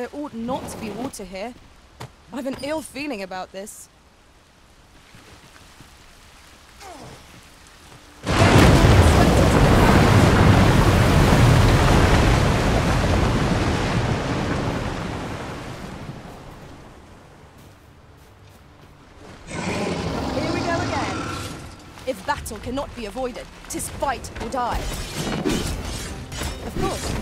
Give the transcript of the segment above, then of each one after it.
There ought not to be water here. I've an ill feeling about this. If battle cannot be avoided, 'tis fight or die. Of course.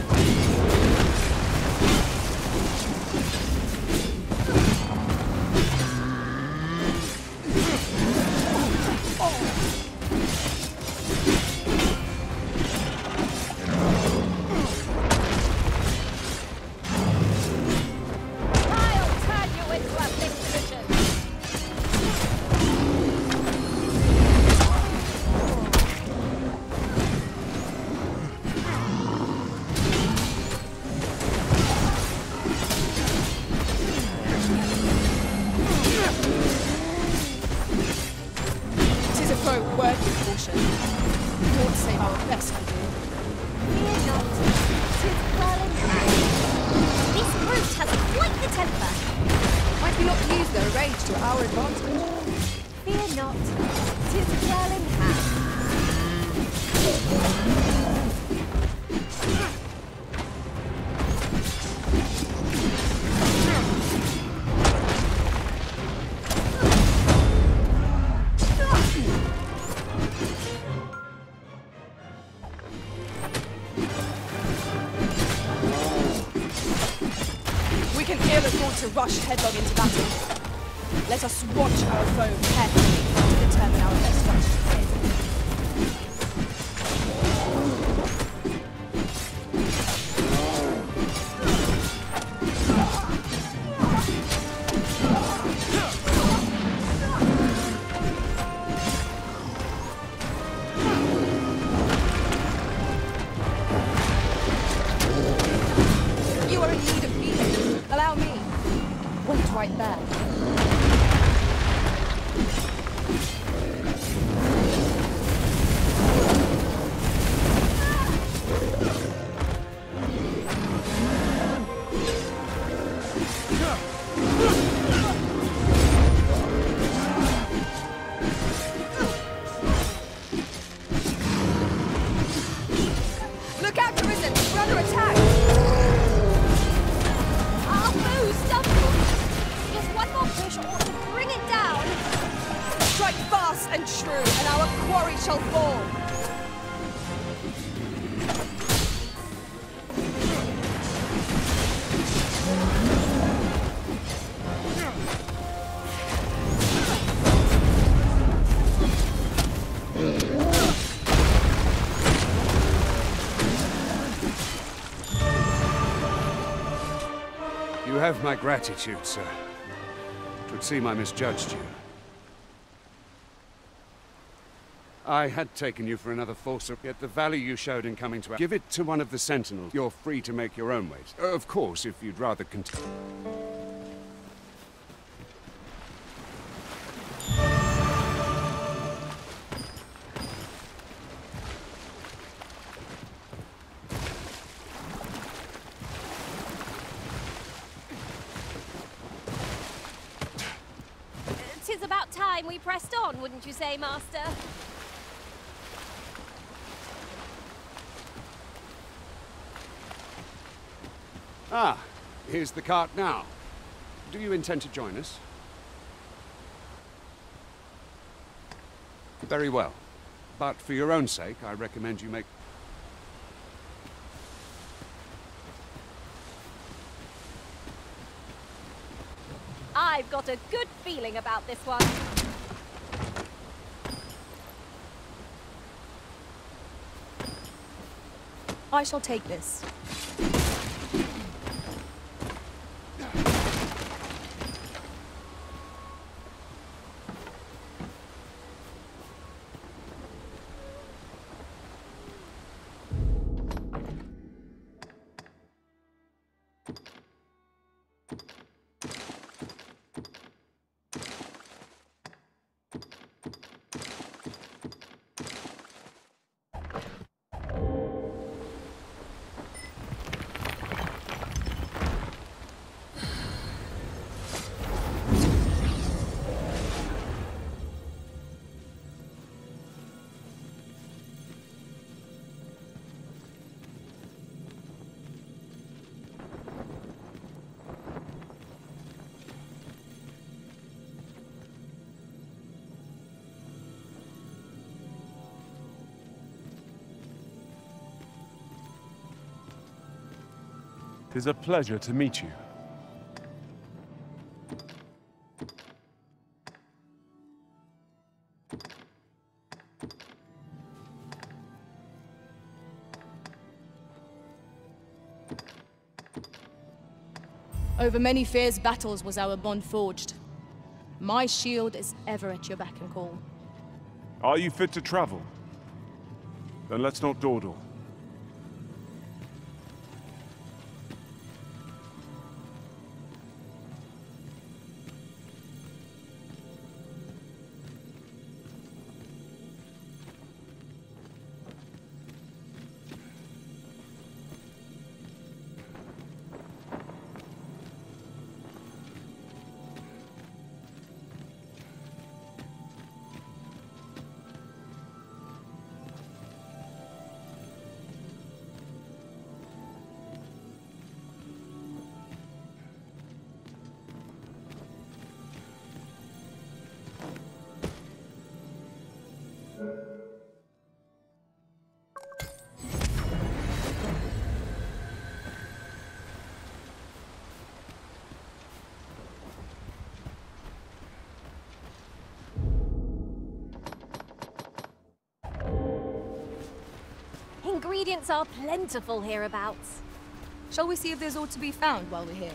Rush headlong into battle. Let us watch our foe carefully to determine our best strategy. You have my gratitude, sir. 'Twould seem I misjudged you. I had taken you for another falser, yet the value you showed in coming to us. Give it to one of the sentinels. You're free to make your own ways. Of course, if you'd rather continue. We pressed on, wouldn't you say, Master? Ah, here's the cart now. Do you intend to join us? Very well. But for your own sake, I recommend you make... I've got a good feeling about this one. I shall take this. 'Tis a pleasure to meet you. Over many fierce battles was our bond forged. My shield is ever at your beck and call. Are you fit to travel? Then let's not dawdle. Ingredients are plentiful hereabouts. Shall we see if there's aught to be found while we're here?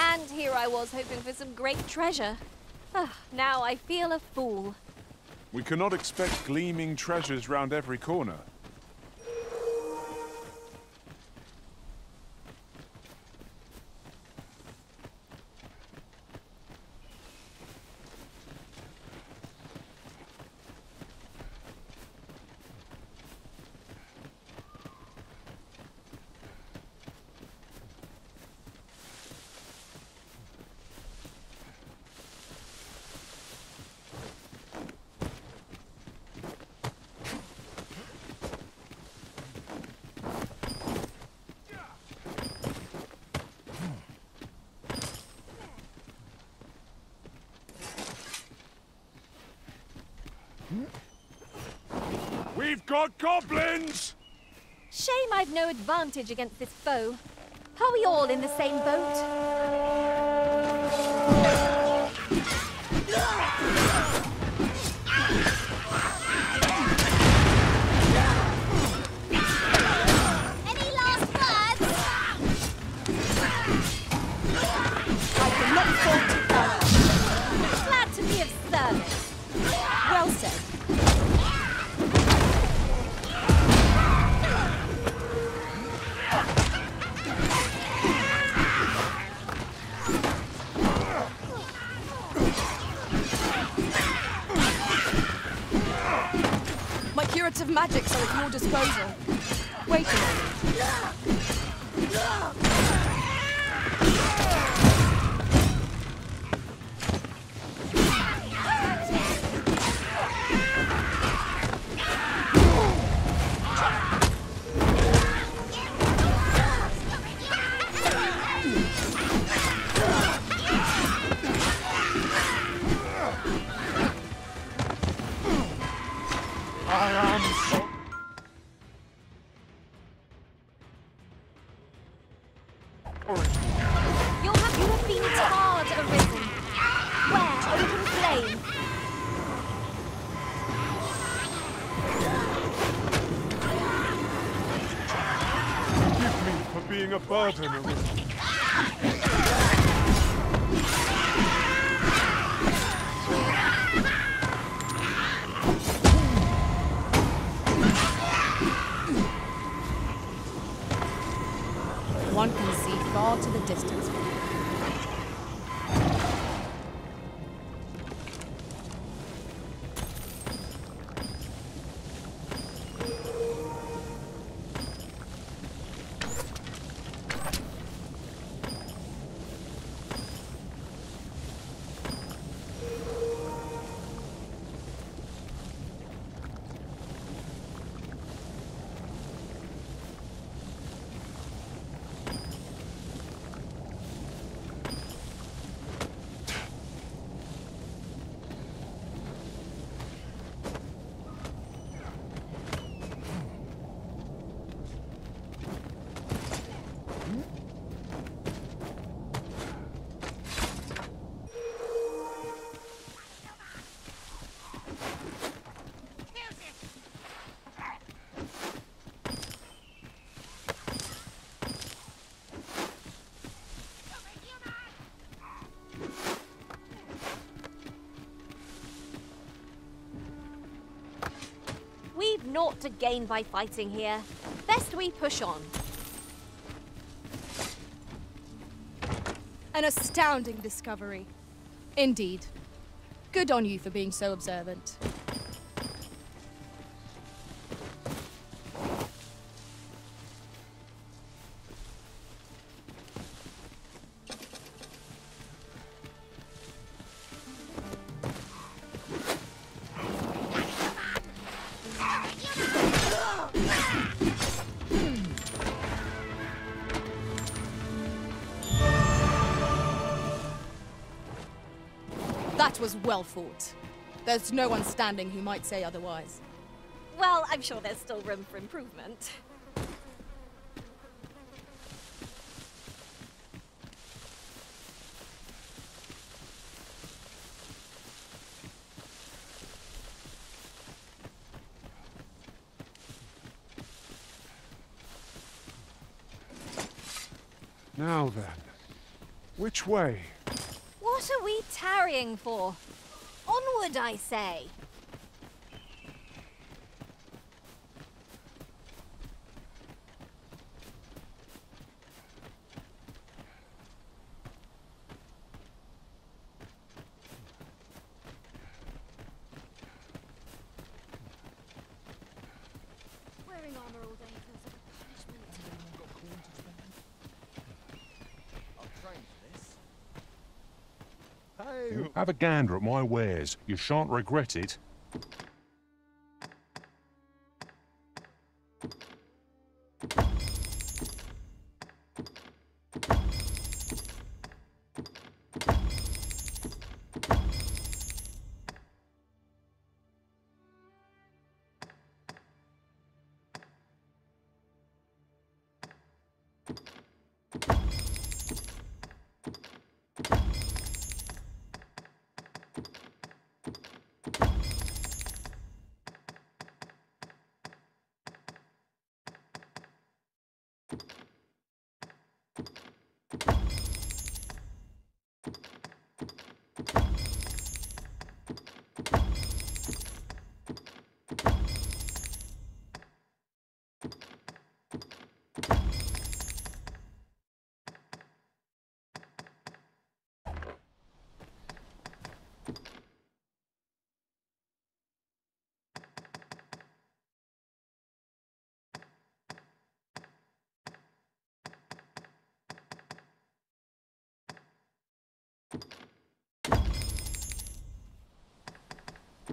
And here I was hoping for some great treasure. Now I feel a fool. We cannot expect gleaming treasures round every corner. We've got goblins! Shame I've no advantage against this foe. Are we all in the same boat? Any last words? I cannot fault you. Glad to be of service. Well said. Magics are at your disposal. You have been tarred, Arisen. Where open flame? Forgive me for being a burden, Arisen. One can see far to the distance. Naught to gain by fighting here. Best we push on. An astounding discovery. Indeed. Good on you for being so observant. That was well fought. There's no one standing who might say otherwise. Well, I'm sure there's still room for improvement. Now then, which way? What are we tarrying for? Onward, I say! Wearing armor all day feels like a punishment. I'll train for this. Have a gander at my wares. You shan't regret it.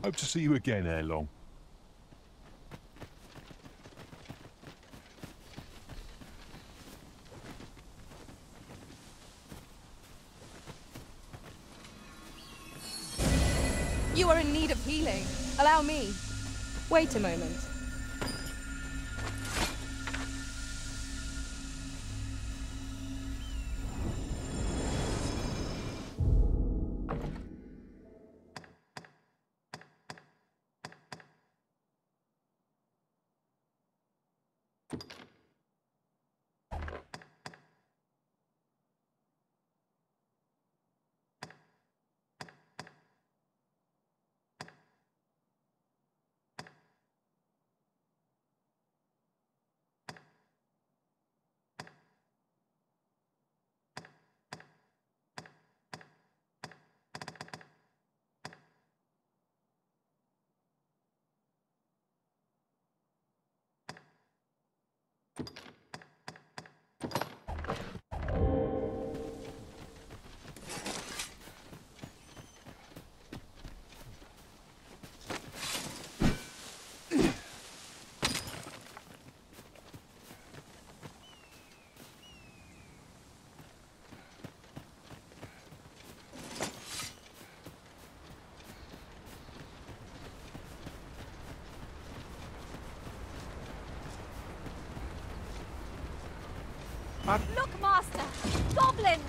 Hope to see you again ere long. You are in need of healing. Allow me. Wait a moment. Look, Master! Goblin!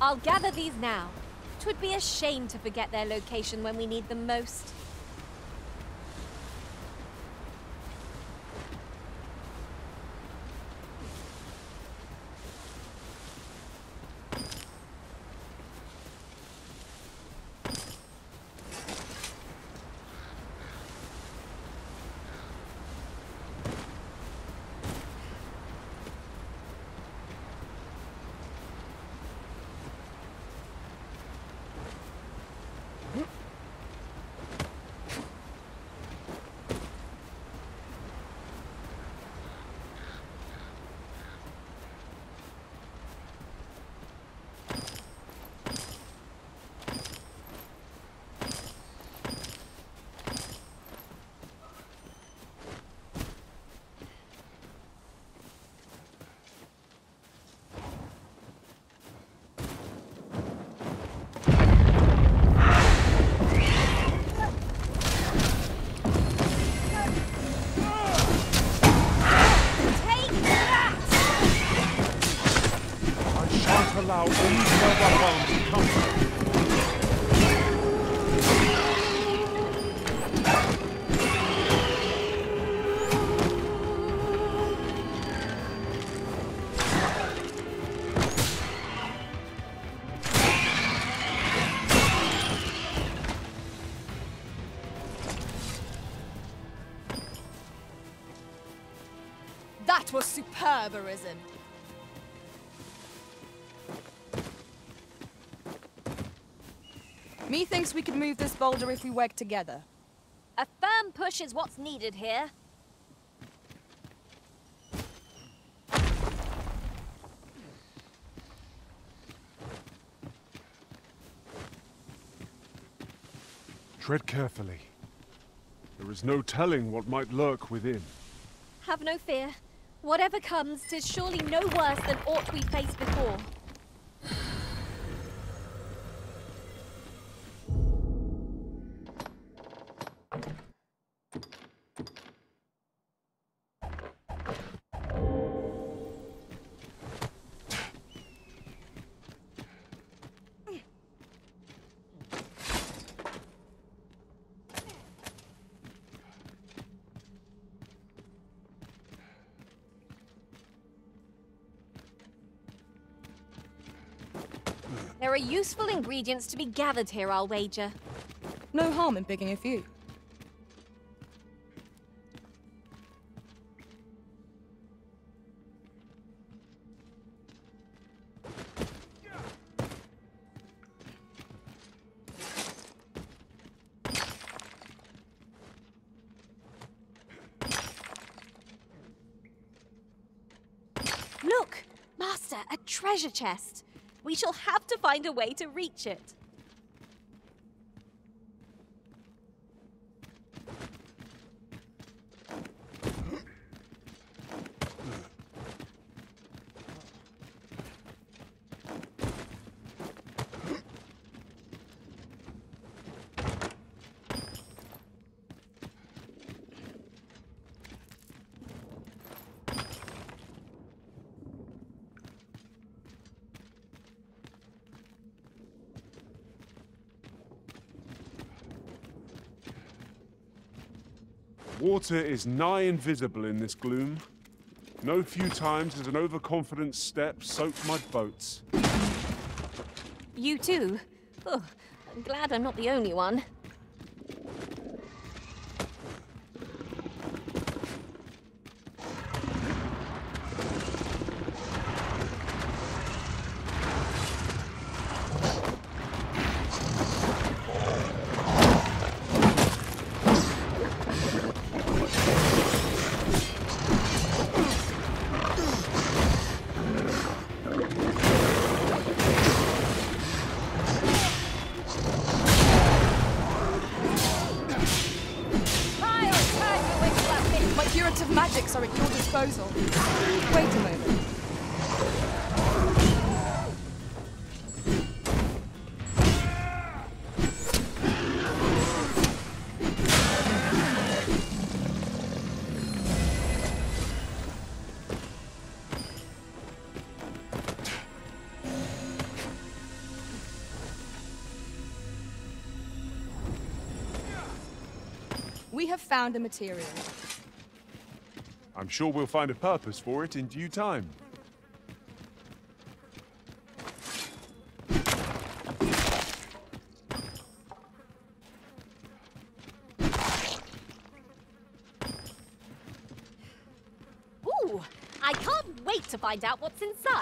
I'll gather these now. 'Twould be a shame to forget their location when we need them most. That was superb, Arisen. Methinks we could move this boulder if we work together. A firm push is what's needed here. Tread carefully. There is no telling what might lurk within. Have no fear. Whatever comes, 'tis surely no worse than aught we faced before. There are useful ingredients to be gathered here, I'll wager. No harm in picking a few. Look, Master, a treasure chest. We shall have to find a way to reach it. Water is nigh invisible in this gloom. No few times has an overconfident step soaked my boats. You too? Oh, I'm glad I'm not the only one. We have found a material. I'm sure we'll find a purpose for it in due time. Ooh, I can't wait to find out what's inside.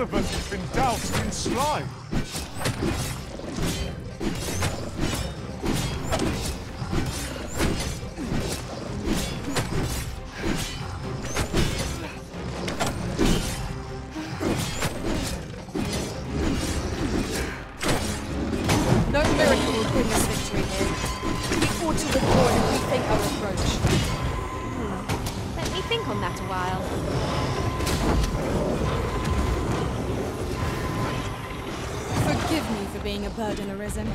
Gulliver's has been doused in slime. No miracle will bring us victory here. We fall to the floor if we think our approach. Let me think on that a while. Forgive me for being a burden, Arisen.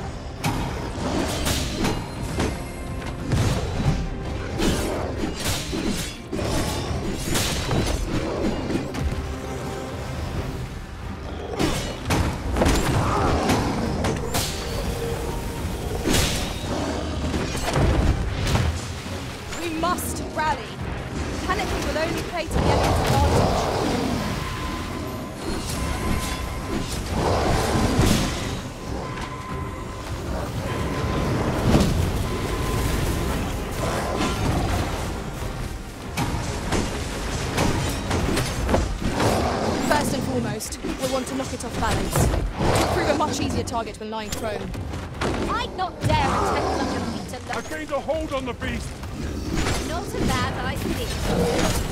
We'll want to knock it off balance. We'll prove a much easier target when lying prone. I'd not dare attack such a meat at that. I gained a hold on the beast! Not a bad idea.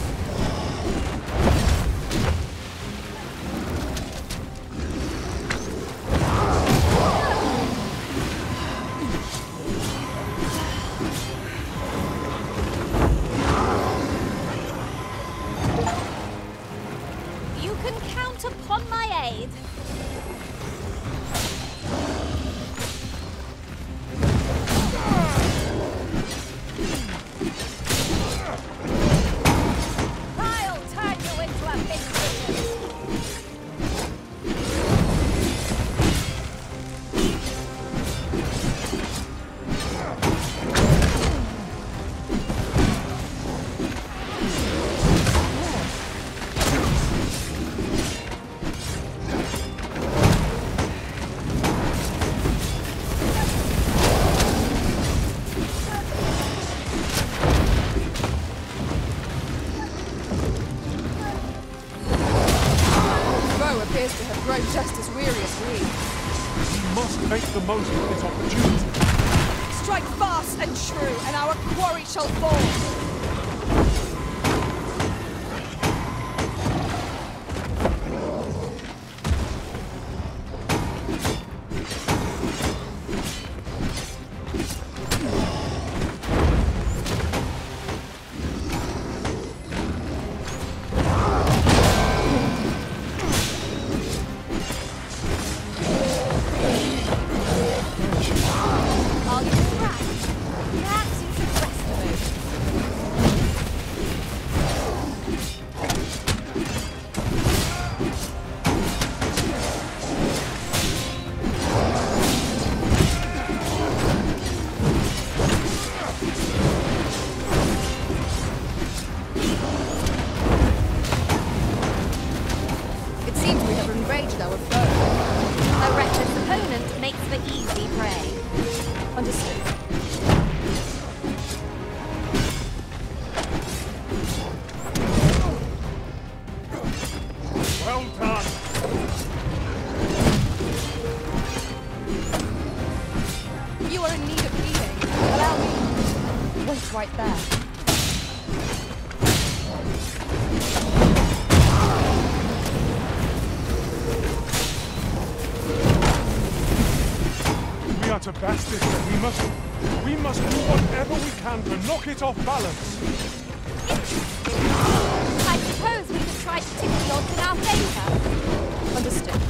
Most of this opportunity. Strike fast and true, and our quarry shall fall. Right there. We are to bash this, and we must do whatever we can to knock it off balance. I suppose we could try to tip the odds in our favor. Understood. Understood.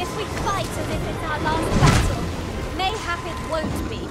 If we fight as if it's our last battle, mayhap it won't be.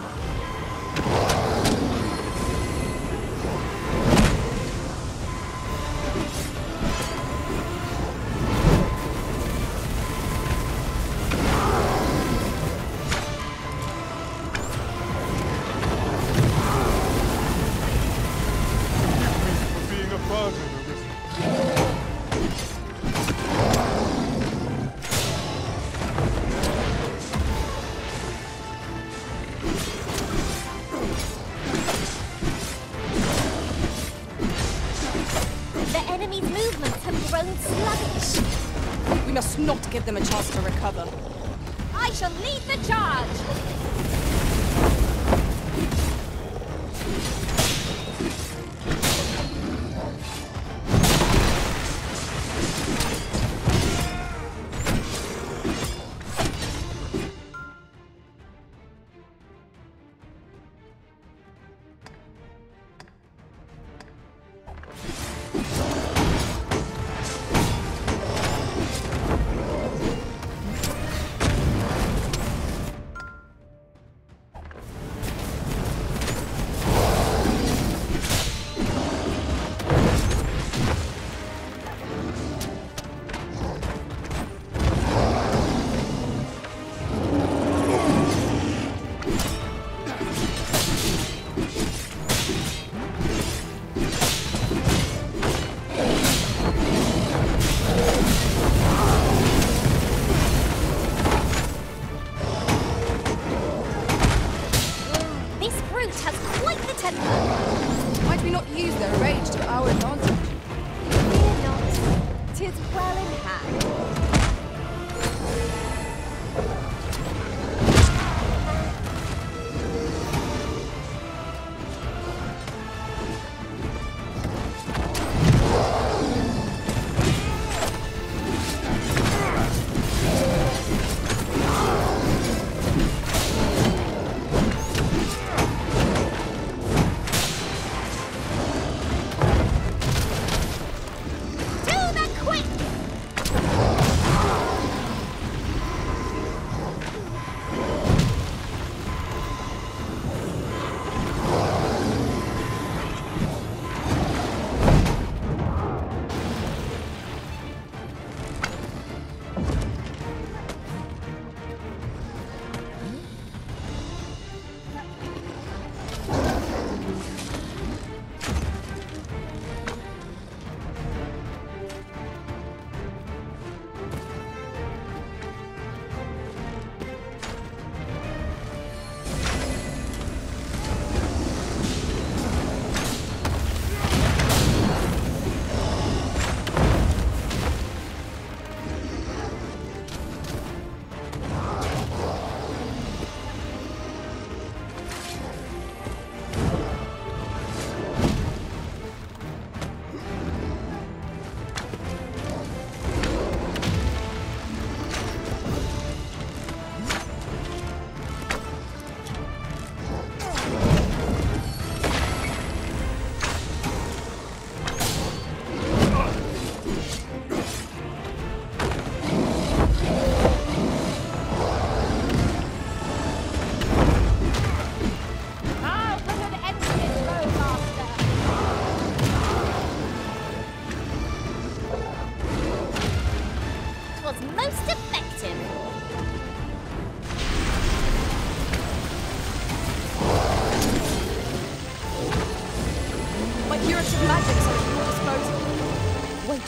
Give them a chance to recover. I shall lead the charge!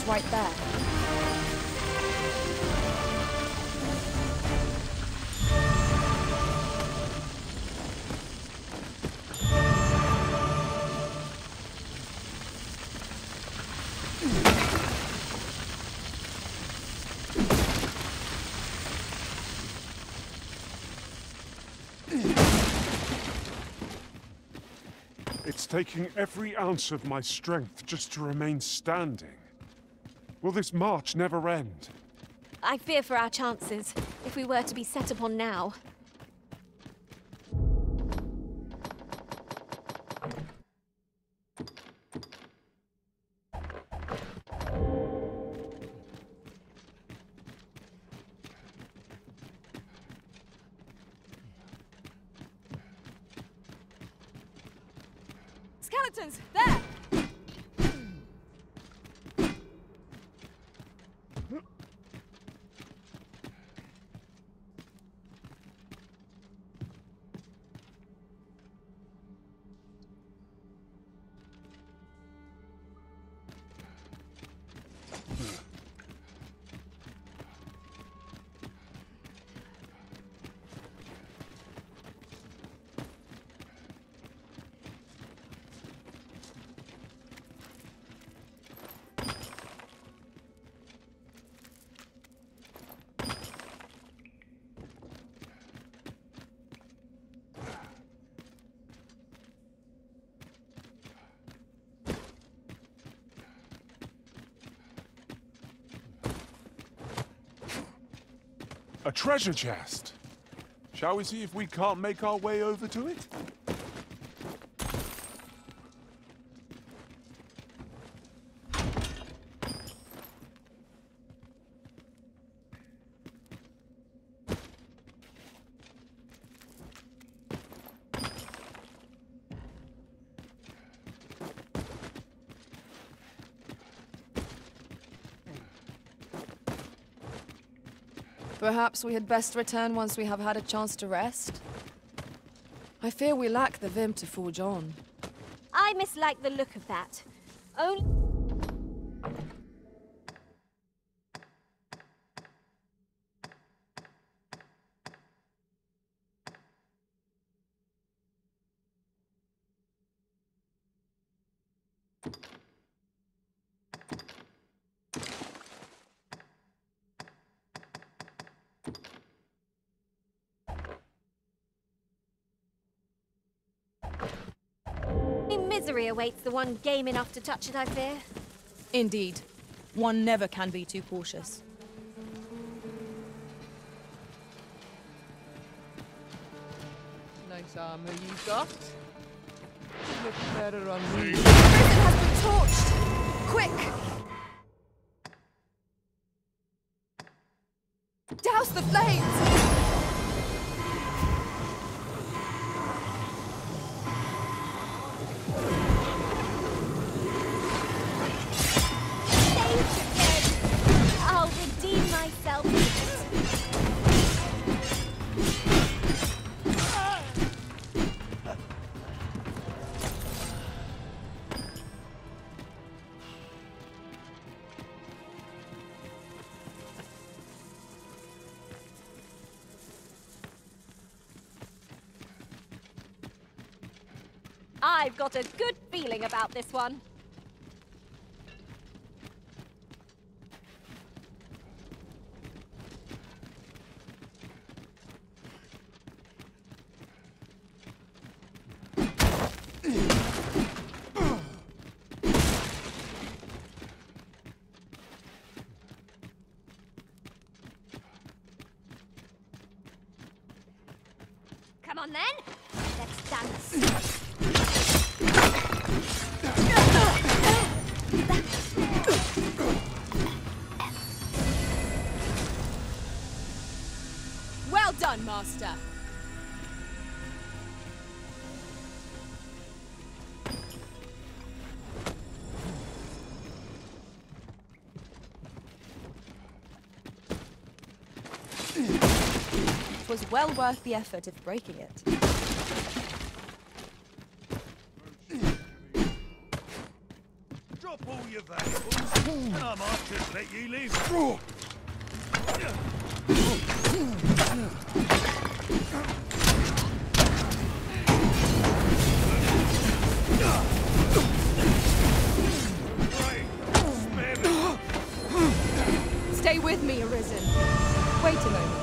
Right there. It's taking every ounce of my strength just to remain standing. Will this march never end? I fear for our chances, if we were to be set upon now. skeletons! There! A treasure chest. Shall we see if we can't make our way over to it? Perhaps we had best return once we have had a chance to rest. I fear we lack the vim to forge on. I mislike the look of that. Only... Misery awaits the one game enough to touch it, I fear. Indeed. One never can be too cautious. Nice armor you've got. Look better on me. Prison has been torched! Quick! Douse the flames! I've got a good feeling about this one. Come on then, let's dance. Well done, Master. It was well worth the effort of breaking it. All your valuables, and I might just let you live. Stay with me, Arisen. Wait a moment.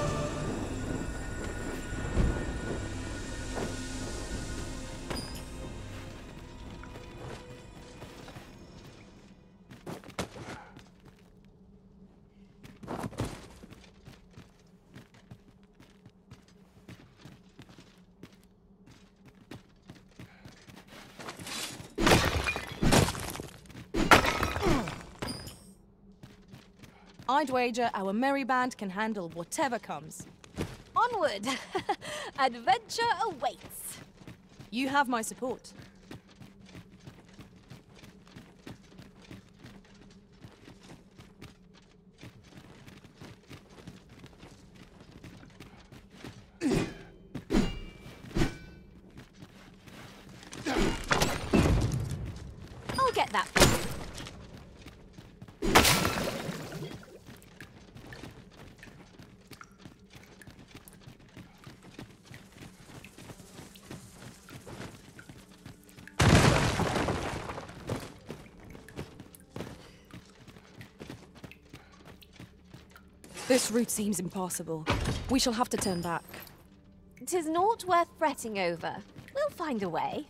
I'd wager our merry band can handle whatever comes. Onward! Adventure awaits! You have my support. get that for you. This route seems impossible. We shall have to turn back. 'Tis naught worth fretting over. We'll find a way.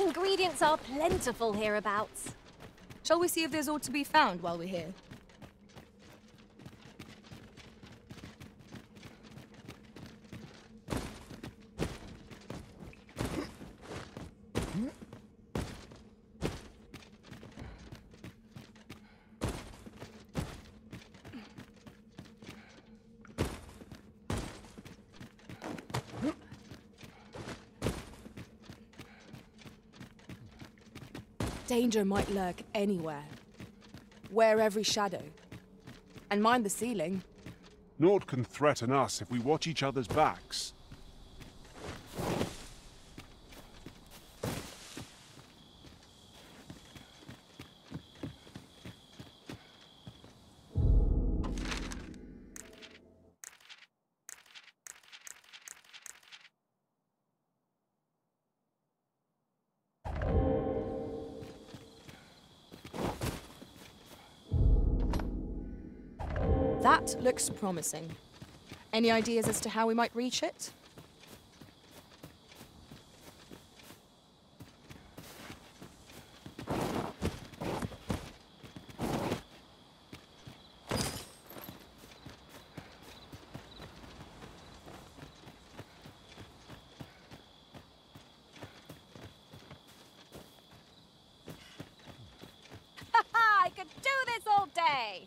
Ingredients are plentiful hereabouts. Shall we see if there's aught to be found while we're here? Danger might lurk anywhere. Wear every shadow. And mind the ceiling. Naught can threaten us if we watch each other's backs. That looks promising. Any ideas as to how we might reach it? I could do this all day!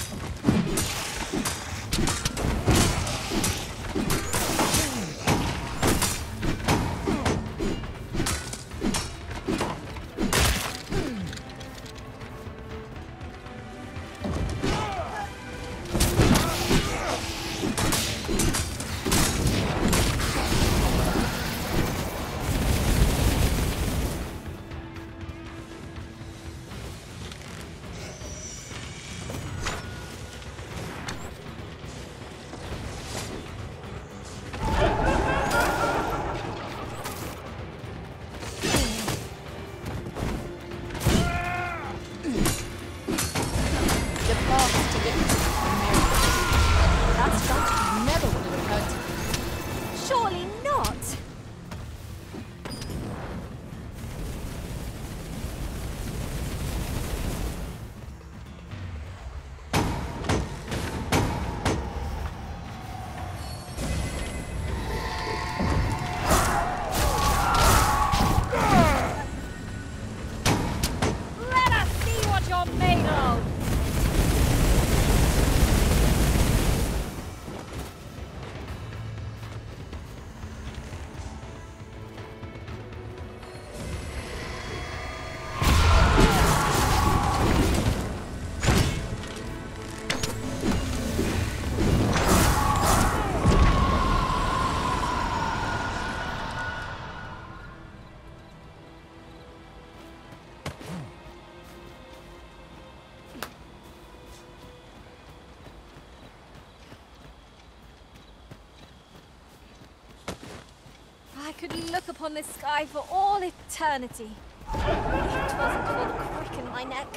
possibly look upon this sky for all eternity. It wasn't for the crick in my neck.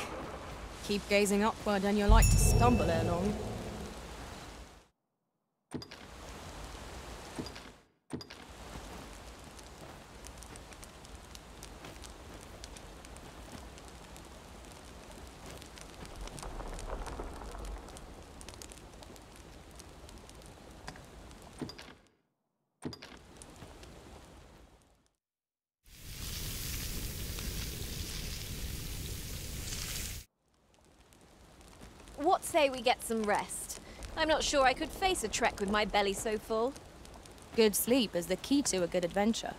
Keep gazing upward and you're like to stumble along. What say we get some rest? I'm not sure I could face a trek with my belly so full. Good sleep is the key to a good adventure.